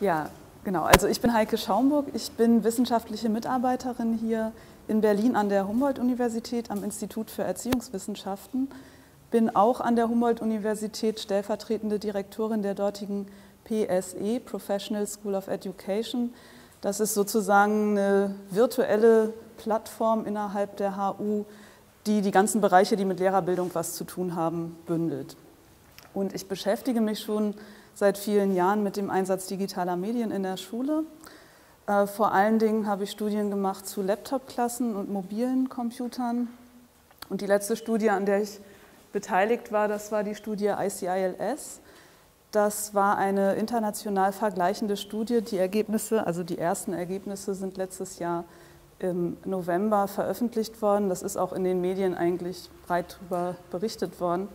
Ja, genau. Also ich bin Heike Schaumburg. Ich bin wissenschaftliche Mitarbeiterin hier in Berlin an der Humboldt-Universität am Institut für Erziehungswissenschaften. Bin auch an der Humboldt-Universität stellvertretende Direktorin der dortigen PSE, Professional School of Education. Das ist sozusagen eine virtuelle Plattform innerhalb der HU, die die ganzen Bereiche, die mit Lehrerbildung was zu tun haben, bündelt. Und ich beschäftige mich schon seit vielen Jahren mit dem Einsatz digitaler Medien in der Schule. Vor allen Dingen habe ich Studien gemacht zu Laptopklassen und mobilen Computern. Und die letzte Studie, an der ich beteiligt war, das war die Studie ICILS. Das war eine international vergleichende Studie. Die Ergebnisse, also die ersten Ergebnisse, sind letztes Jahr im November veröffentlicht worden. Das ist auch in den Medien eigentlich breit darüber berichtet worden.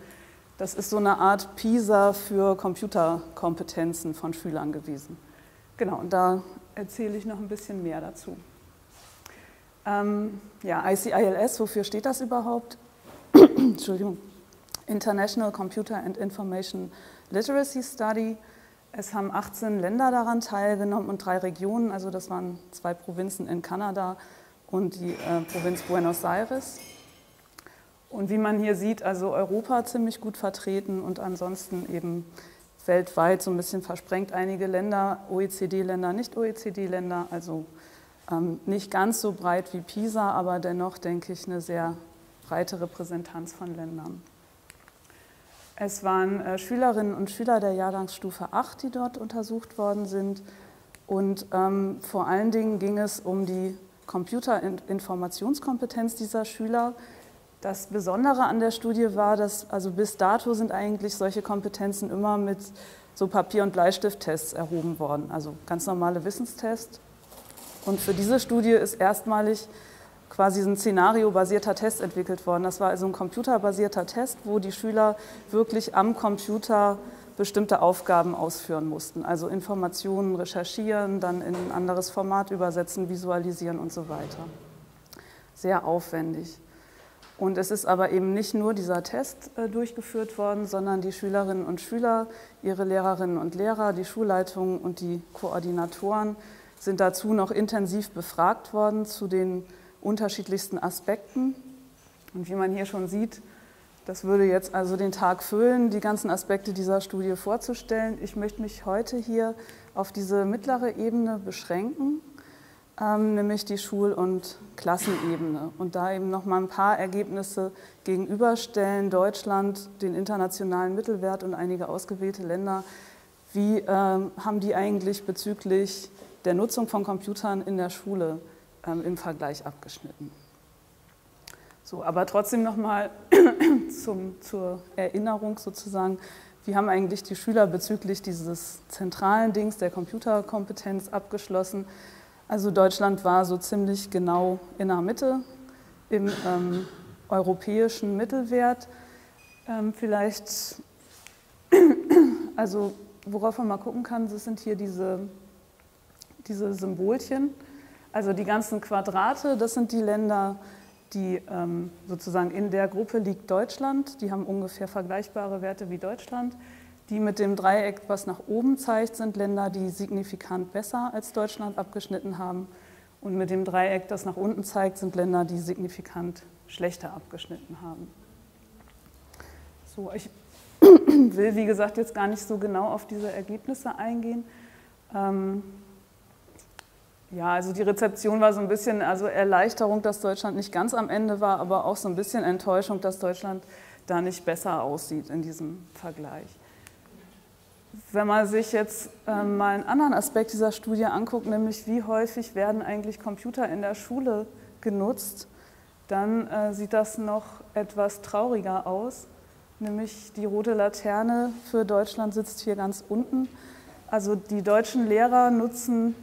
Das ist so eine Art PISA für Computerkompetenzen von Schülern gewesen. Genau, und da erzähle ich noch ein bisschen mehr dazu. Ja, ICILS, wofür steht das überhaupt? Entschuldigung. International Computer and Information Literacy Study. Es haben 18 Länder daran teilgenommen und 3 Regionen, also das waren 2 Provinzen in Kanada und die Provinz Buenos Aires. Und wie man hier sieht, also Europa ziemlich gut vertreten und ansonsten eben weltweit so ein bisschen versprengt, einige Länder, OECD-Länder, Nicht-OECD-Länder, also nicht ganz so breit wie PISA, aber dennoch denke ich eine sehr breite Repräsentanz von Ländern. Es waren Schülerinnen und Schüler der Jahrgangsstufe 8, die dort untersucht worden sind. Und vor allen Dingen ging es um die Computerinformationskompetenz dieser Schüler. Das Besondere an der Studie war, dass also bis dato sind eigentlich solche Kompetenzen immer mit so Papier- und Bleistifttests erhoben worden, also ganz normale Wissenstests. Und für diese Studie ist erstmalig quasi ein szenariobasierter Test entwickelt worden. Das war also ein computerbasierter Test, wo die Schüler wirklich am Computer bestimmte Aufgaben ausführen mussten. Also Informationen recherchieren, dann in ein anderes Format übersetzen, visualisieren und so weiter. Sehr aufwendig. Und es ist aber eben nicht nur dieser Test durchgeführt worden, sondern die Schülerinnen und Schüler, ihre Lehrerinnen und Lehrer, die Schulleitungen und die Koordinatoren sind dazu noch intensiv befragt worden zu den unterschiedlichsten Aspekten. Und wie man hier schon sieht, das würde jetzt also den Tag füllen, die ganzen Aspekte dieser Studie vorzustellen. Ich möchte mich heute hier auf diese mittlere Ebene beschränken, nämlich die Schul- und Klassenebene. Und da eben noch mal ein paar Ergebnisse gegenüberstellen, Deutschland, den internationalen Mittelwert und einige ausgewählte Länder. Wie haben die eigentlich bezüglich der Nutzung von Computern in der Schule im Vergleich abgeschnitten. So, aber trotzdem nochmal zur Erinnerung sozusagen, wie haben eigentlich die Schüler bezüglich dieses zentralen Dings der Computerkompetenz abgeschlossen? Also Deutschland war so ziemlich genau in der Mitte im europäischen Mittelwert. Vielleicht, also worauf man mal gucken kann, das sind hier diese Symbolchen. Also die ganzen Quadrate, das sind die Länder, die sozusagen in der Gruppe liegt Deutschland. Die haben ungefähr vergleichbare Werte wie Deutschland. Die mit dem Dreieck, was nach oben zeigt, sind Länder, die signifikant besser als Deutschland abgeschnitten haben. Und mit dem Dreieck, das nach unten zeigt, sind Länder, die signifikant schlechter abgeschnitten haben. So, ich will, wie gesagt, jetzt gar nicht so genau auf diese Ergebnisse eingehen. Ja, also die Rezeption war so ein bisschen, also Erleichterung, dass Deutschland nicht ganz am Ende war, aber auch so ein bisschen Enttäuschung, dass Deutschland da nicht besser aussieht in diesem Vergleich. Wenn man sich jetzt mal einen anderen Aspekt dieser Studie anguckt, nämlich wie häufig werden eigentlich Computer in der Schule genutzt, dann sieht das noch etwas trauriger aus. Nämlich die rote Laterne für Deutschland sitzt hier ganz unten. Also die deutschen Lehrer nutzen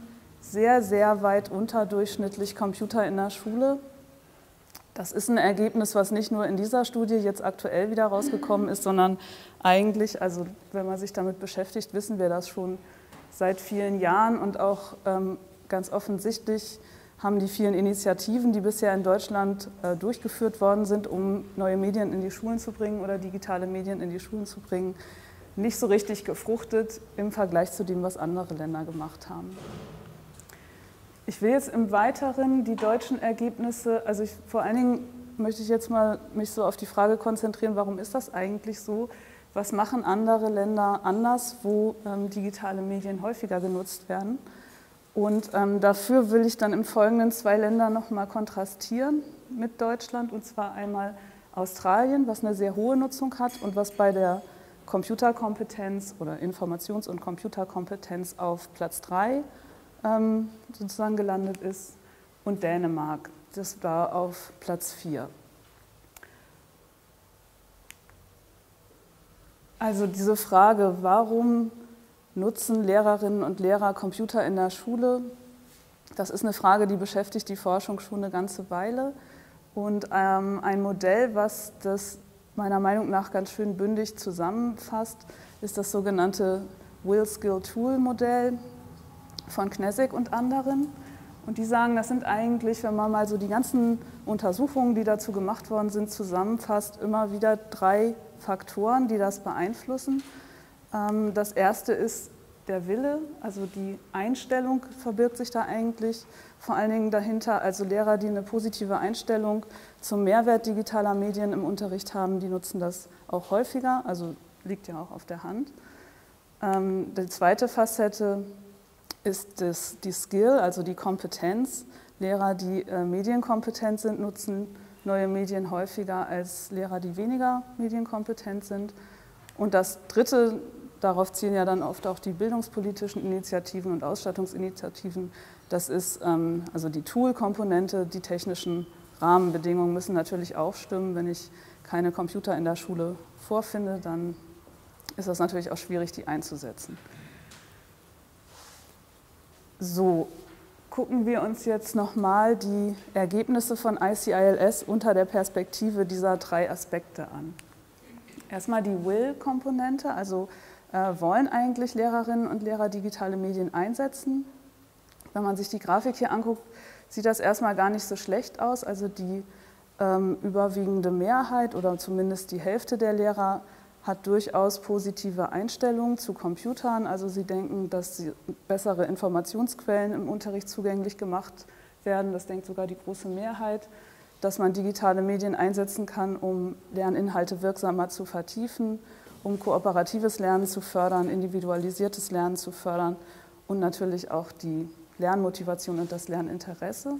sehr, sehr weit unterdurchschnittlich Computer in der Schule. Das ist ein Ergebnis, was nicht nur in dieser Studie jetzt aktuell wieder rausgekommen ist, sondern eigentlich, also wenn man sich damit beschäftigt, wissen wir das schon seit vielen Jahren und auch ganz offensichtlich haben die vielen Initiativen, die bisher in Deutschland durchgeführt worden sind, um neue Medien in die Schulen zu bringen oder digitale Medien in die Schulen zu bringen, nicht so richtig gefruchtet im Vergleich zu dem, was andere Länder gemacht haben. Ich will jetzt im Weiteren die deutschen Ergebnisse, also vor allen Dingen möchte ich jetzt mal mich so auf die Frage konzentrieren, warum ist das eigentlich so? Was machen andere Länder anders, wo digitale Medien häufiger genutzt werden? Und dafür will ich dann im Folgenden zwei Länder nochmal kontrastieren mit Deutschland, und zwar einmal Australien, was eine sehr hohe Nutzung hat und was bei der Computerkompetenz oder Informations- und Computerkompetenz auf Platz 3 sozusagen gelandet ist, und Dänemark, das war auf Platz 4. Also diese Frage, warum nutzen Lehrerinnen und Lehrer Computer in der Schule? Das ist eine Frage, die beschäftigt die Forschung schon eine ganze Weile. Und ein Modell, was das meiner Meinung nach ganz schön bündig zusammenfasst, ist das sogenannte Will-Skill-Tool-Modell von Knesek und anderen. Und die sagen, das sind eigentlich, wenn man mal so die ganzen Untersuchungen, die dazu gemacht worden sind, zusammenfasst, immer wieder drei Faktoren, die das beeinflussen. Das erste ist der Wille, also die Einstellung verbirgt sich da eigentlich vor allen Dingen dahinter. Also Lehrer, die eine positive Einstellung zum Mehrwert digitaler Medien im Unterricht haben, die nutzen das auch häufiger, also liegt ja auch auf der Hand. Die zweite Facette ist die Skill, also die Kompetenz. Lehrer, die medienkompetent sind, nutzen neue Medien häufiger als Lehrer, die weniger medienkompetent sind. Und das Dritte, darauf zielen ja dann oft auch die bildungspolitischen Initiativen und Ausstattungsinitiativen, das ist also die Tool-Komponente, die technischen Rahmenbedingungen müssen natürlich auch stimmen. Wenn ich keine Computer in der Schule vorfinde, dann ist das natürlich auch schwierig, die einzusetzen. So, gucken wir uns jetzt nochmal die Ergebnisse von ICILS unter der Perspektive dieser drei Aspekte an. Erstmal die Will-Komponente, also wollen eigentlich Lehrerinnen und Lehrer digitale Medien einsetzen? Wenn man sich die Grafik hier anguckt, sieht das erstmal gar nicht so schlecht aus. Also die überwiegende Mehrheit oder zumindest die Hälfte der Lehrer hat durchaus positive Einstellungen zu Computern. Also sie denken, dass bessere Informationsquellen im Unterricht zugänglich gemacht werden. Das denkt sogar die große Mehrheit, dass man digitale Medien einsetzen kann, um Lerninhalte wirksamer zu vertiefen, um kooperatives Lernen zu fördern, individualisiertes Lernen zu fördern und natürlich auch die Lernmotivation und das Lerninteresse.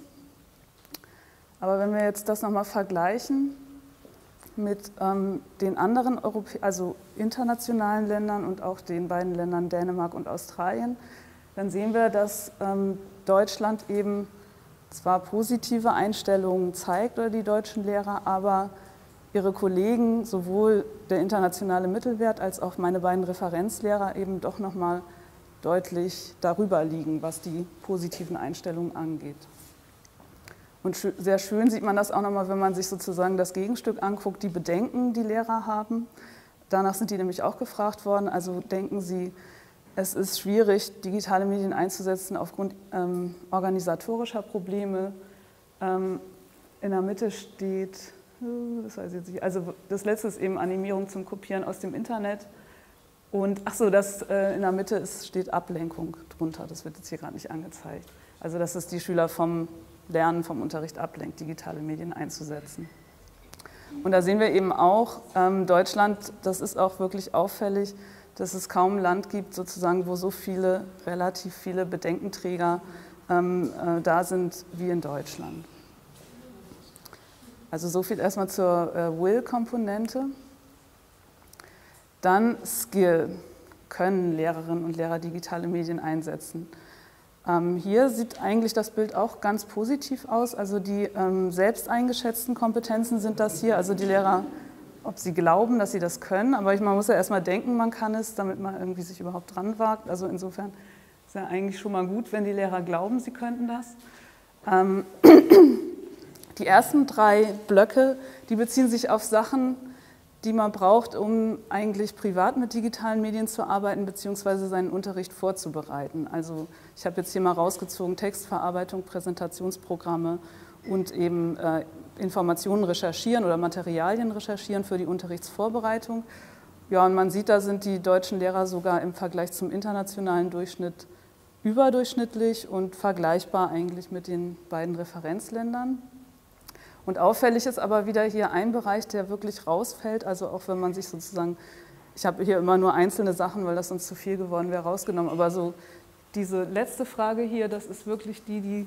Aber wenn wir jetzt das nochmal vergleichen mit den anderen internationalen Ländern und auch den beiden Ländern Dänemark und Australien, dann sehen wir, dass Deutschland eben zwar positive Einstellungen zeigt, oder die deutschen Lehrer, aber ihre Kollegen, sowohl der internationale Mittelwert als auch meine beiden Referenzlehrer, eben doch nochmal deutlich darüber liegen, was die positiven Einstellungen angeht. Und sehr schön sieht man das auch nochmal, wenn man sich sozusagen das Gegenstück anguckt, die Bedenken, die Lehrer haben. Danach sind die nämlich auch gefragt worden, also denken sie, es ist schwierig, digitale Medien einzusetzen aufgrund organisatorischer Probleme. In der Mitte steht, das weiß ich jetzt nicht, also das letzte ist eben Animierung zum Kopieren aus dem Internet. Und ach so, das in der Mitte steht Ablenkung drunter, das wird jetzt hier gerade nicht angezeigt. Also dass es die Schüler vom Lernen, vom Unterricht ablenkt, digitale Medien einzusetzen. Und da sehen wir eben auch, Deutschland, das ist auch wirklich auffällig, dass es kaum ein Land gibt, sozusagen, wo so viele, relativ viele Bedenkenträger da sind wie in Deutschland. Also so viel erstmal zur Will-Komponente. Dann Skill. Können Lehrerinnen und Lehrer digitale Medien einsetzen? Hier sieht eigentlich das Bild auch ganz positiv aus. Also die selbst eingeschätzten Kompetenzen sind das hier, also die Lehrer, ob sie glauben, dass sie das können, aber man muss ja erstmal denken, man kann es, damit man irgendwie sich überhaupt dran wagt. Also insofern ist ja eigentlich schon mal gut, wenn die Lehrer glauben, sie könnten das. Die ersten drei Blöcke, die beziehen sich auf Sachen, die man braucht, um eigentlich privat mit digitalen Medien zu arbeiten bzw. seinen Unterricht vorzubereiten. Also ich habe jetzt hier mal rausgezogen Textverarbeitung, Präsentationsprogramme und eben Informationen recherchieren oder Materialien recherchieren für die Unterrichtsvorbereitung. Ja, und man sieht, da sind die deutschen Lehrer sogar im Vergleich zum internationalen Durchschnitt überdurchschnittlich und vergleichbar eigentlich mit den beiden Referenzländern. Und auffällig ist aber wieder hier ein Bereich, der wirklich rausfällt, also auch wenn man sich sozusagen, ich habe hier immer nur einzelne Sachen, weil das sonst zu viel geworden wäre, rausgenommen, aber so diese letzte Frage hier, das ist wirklich die, die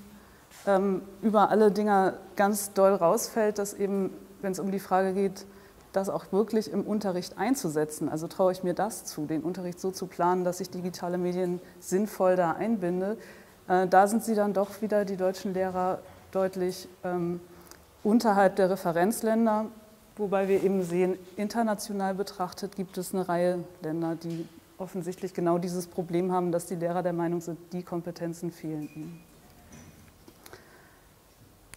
über alle Dinger ganz doll rausfällt, dass eben, wenn es um die Frage geht, das auch wirklich im Unterricht einzusetzen. Also traue ich mir das zu, den Unterricht so zu planen, dass ich digitale Medien sinnvoll da einbinde. Da sind sie dann doch wieder, die deutschen Lehrer, deutlich unterhalb der Referenzländer, wobei wir eben sehen, international betrachtet gibt es eine Reihe Länder, die offensichtlich genau dieses Problem haben, dass die Lehrer der Meinung sind, die Kompetenzen fehlen ihnen.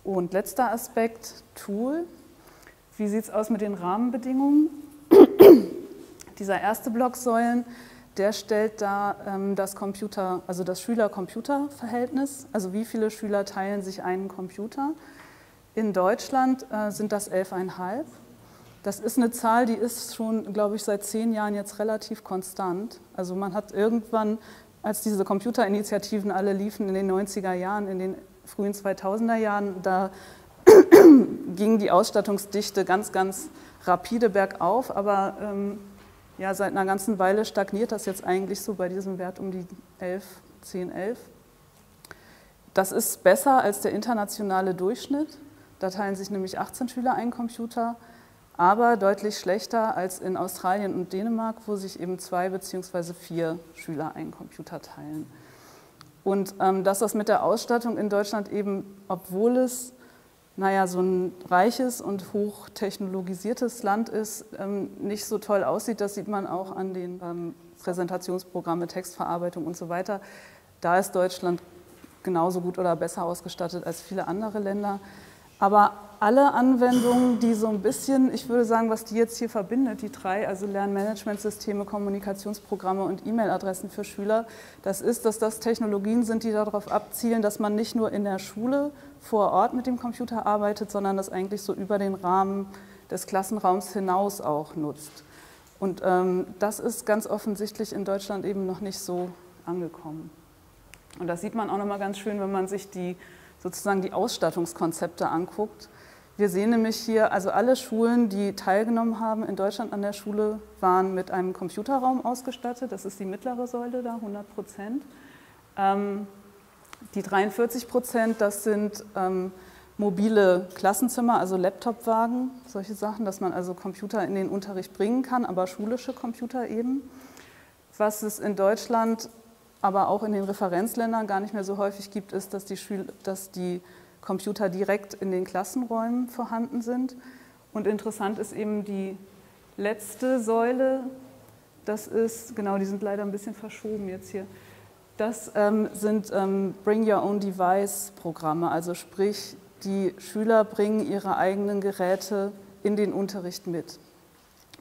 Und letzter Aspekt, Tool. Wie sieht es aus mit den Rahmenbedingungen? Dieser erste Block Säulen, der stellt dar das Schüler-Computer-Verhältnis, also wie viele Schüler teilen sich einen Computer. In Deutschland sind das 11,5. Das ist eine Zahl, die ist schon, glaube ich, seit 10 Jahren jetzt relativ konstant. Also man hat irgendwann, als diese Computerinitiativen alle liefen in den 90er Jahren, in den frühen 2000er Jahren, da ging die Ausstattungsdichte ganz, ganz rapide bergauf, aber ja, seit einer ganzen Weile stagniert das jetzt eigentlich so bei diesem Wert um die 11, 10, 11. Das ist besser als der internationale Durchschnitt, da teilen sich nämlich 18 Schüler einen Computer, aber deutlich schlechter als in Australien und Dänemark, wo sich eben 2 bzw. 4 Schüler einen Computer teilen. Und dass das mit der Ausstattung in Deutschland eben, obwohl es naja, so ein reiches und hochtechnologisiertes Land ist, nicht so toll aussieht. Das sieht man auch an den Präsentationsprogrammen, Textverarbeitung und so weiter. Da ist Deutschland genauso gut oder besser ausgestattet als viele andere Länder. Aber alle Anwendungen, die so ein bisschen, ich würde sagen, was die jetzt hier verbindet, die drei, also Lernmanagementsysteme, Kommunikationsprogramme und E-Mail-Adressen für Schüler, das ist, dass das Technologien sind, die darauf abzielen, dass man nicht nur in der Schule vor Ort mit dem Computer arbeitet, sondern das eigentlich so über den Rahmen des Klassenraums hinaus auch nutzt. Und das ist ganz offensichtlich in Deutschland eben noch nicht so angekommen. Und das sieht man auch nochmal ganz schön, wenn man sich sozusagen die Ausstattungskonzepte anguckt. Wir sehen nämlich hier, also alle Schulen, die teilgenommen haben in Deutschland an der Schule, waren mit einem Computerraum ausgestattet. Das ist die mittlere Säule da, 100%. Die 43%, das sind mobile Klassenzimmer, also Laptopwagen, solche Sachen, dass man also Computer in den Unterricht bringen kann, aber schulische Computer eben. Was es in Deutschland aber auch in den Referenzländern gar nicht mehr so häufig gibt, ist, dass die Computer direkt in den Klassenräumen vorhanden sind. Und interessant ist eben die letzte Säule, das ist, genau, die sind leider ein bisschen verschoben jetzt hier, das sind Bring Your Own Device Programme, also sprich, die Schüler bringen ihre eigenen Geräte in den Unterricht mit.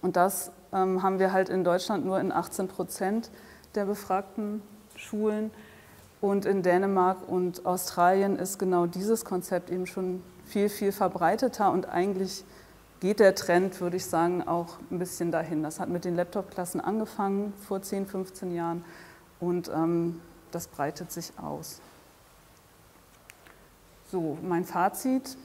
Und das haben wir halt in Deutschland nur in 18% der befragten Schulen, und in Dänemark und Australien ist genau dieses Konzept eben schon viel, viel verbreiteter und eigentlich geht der Trend, würde ich sagen, auch ein bisschen dahin. Das hat mit den Laptop-Klassen angefangen vor 10, 15 Jahren und das breitet sich aus. So, mein Fazit,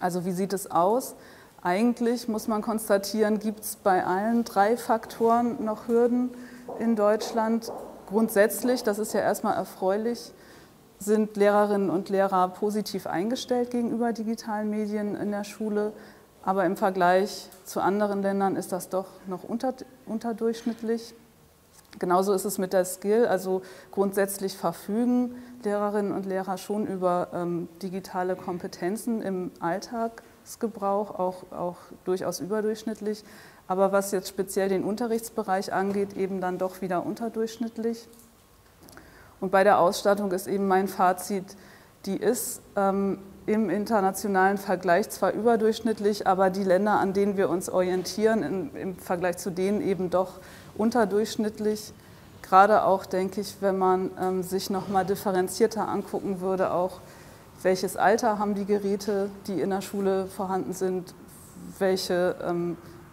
also wie sieht es aus? Eigentlich muss man konstatieren, gibt es bei allen 3 Faktoren noch Hürden in Deutschland. Grundsätzlich, das ist ja erstmal erfreulich, sind Lehrerinnen und Lehrer positiv eingestellt gegenüber digitalen Medien in der Schule, aber im Vergleich zu anderen Ländern ist das doch noch unterdurchschnittlich. Genauso ist es mit der Skill, also grundsätzlich verfügen Lehrerinnen und Lehrer schon über digitale Kompetenzen im Alltagsgebrauch, auch durchaus überdurchschnittlich. Aber was jetzt speziell den Unterrichtsbereich angeht, eben dann doch wieder unterdurchschnittlich. Und bei der Ausstattung ist eben mein Fazit, die ist im internationalen Vergleich zwar überdurchschnittlich, aber die Länder, an denen wir uns orientieren, im Vergleich zu denen eben doch unterdurchschnittlich. Gerade auch, denke ich, wenn man sich nochmal differenzierter angucken würde, auch welches Alter haben die Geräte, die in der Schule vorhanden sind, welche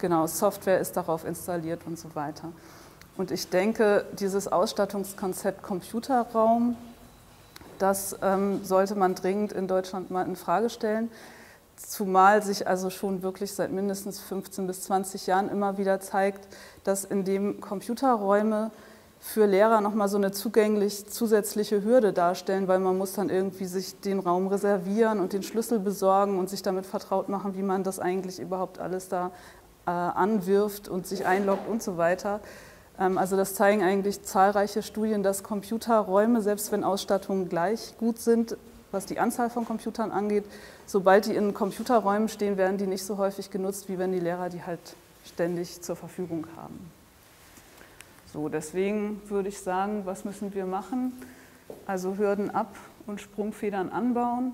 Genau, Software ist darauf installiert und so weiter. Und ich denke, dieses Ausstattungskonzept Computerraum, das sollte man dringend in Deutschland mal in Frage stellen, zumal sich also schon wirklich seit mindestens 15 bis 20 Jahren immer wieder zeigt, dass indem Computerräume für Lehrer nochmal so eine zusätzliche Hürde darstellen, weil man muss dann irgendwie sich den Raum reservieren und den Schlüssel besorgen und sich damit vertraut machen, wie man das eigentlich überhaupt alles da anwirft und sich einloggt und so weiter. Also das zeigen eigentlich zahlreiche Studien, dass Computerräume, selbst wenn Ausstattungen gleich gut sind, was die Anzahl von Computern angeht, sobald die in Computerräumen stehen, werden die nicht so häufig genutzt, wie wenn die Lehrer die halt ständig zur Verfügung haben. So, deswegen würde ich sagen, was müssen wir machen? Also Hürden ab und Sprungfedern anbauen.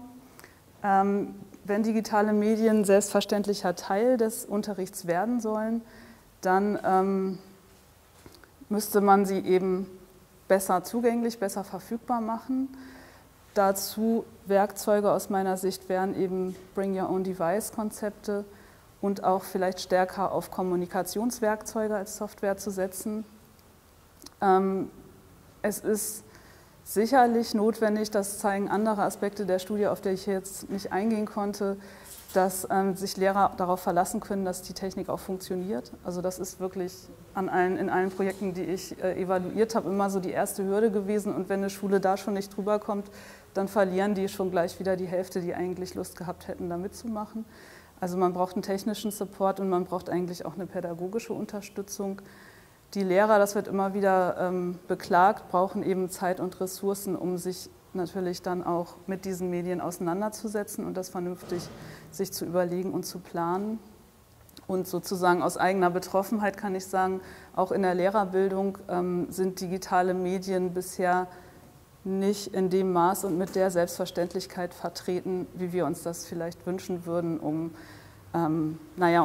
Wenn digitale Medien selbstverständlicher Teil des Unterrichts werden sollen, dann müsste man sie eben besser zugänglich, besser verfügbar machen. Dazu Werkzeuge aus meiner Sicht wären eben Bring-Your-Own-Device-Konzepte und auch vielleicht stärker auf Kommunikationswerkzeuge als Software zu setzen. Es ist sicherlich notwendig, das zeigen andere Aspekte der Studie, auf die ich jetzt nicht eingehen konnte, dass sich Lehrer darauf verlassen können, dass die Technik auch funktioniert. Also das ist wirklich in allen Projekten, die ich evaluiert habe, immer so die erste Hürde gewesen. Und wenn eine Schule da schon nicht drüber kommt, dann verlieren die schon gleich wieder die Hälfte, die eigentlich Lust gehabt hätten, da mitzumachen. Also man braucht einen technischen Support und man braucht eigentlich auch eine pädagogische Unterstützung. Die Lehrer, das wird immer wieder beklagt, brauchen eben Zeit und Ressourcen, um sich natürlich dann auch mit diesen Medien auseinanderzusetzen und das vernünftig sich zu überlegen und zu planen. Und sozusagen aus eigener Betroffenheit kann ich sagen, auch in der Lehrerbildung sind digitale Medien bisher nicht in dem Maß und mit der Selbstverständlichkeit vertreten, wie wir uns das vielleicht wünschen würden, um, um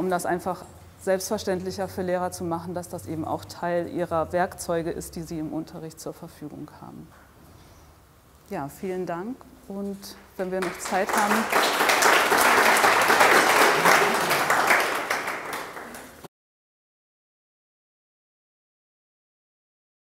das einfach selbstverständlicher für Lehrer zu machen, dass das eben auch Teil ihrer Werkzeuge ist, die sie im Unterricht zur Verfügung haben. Ja, vielen Dank und wenn wir noch Zeit haben...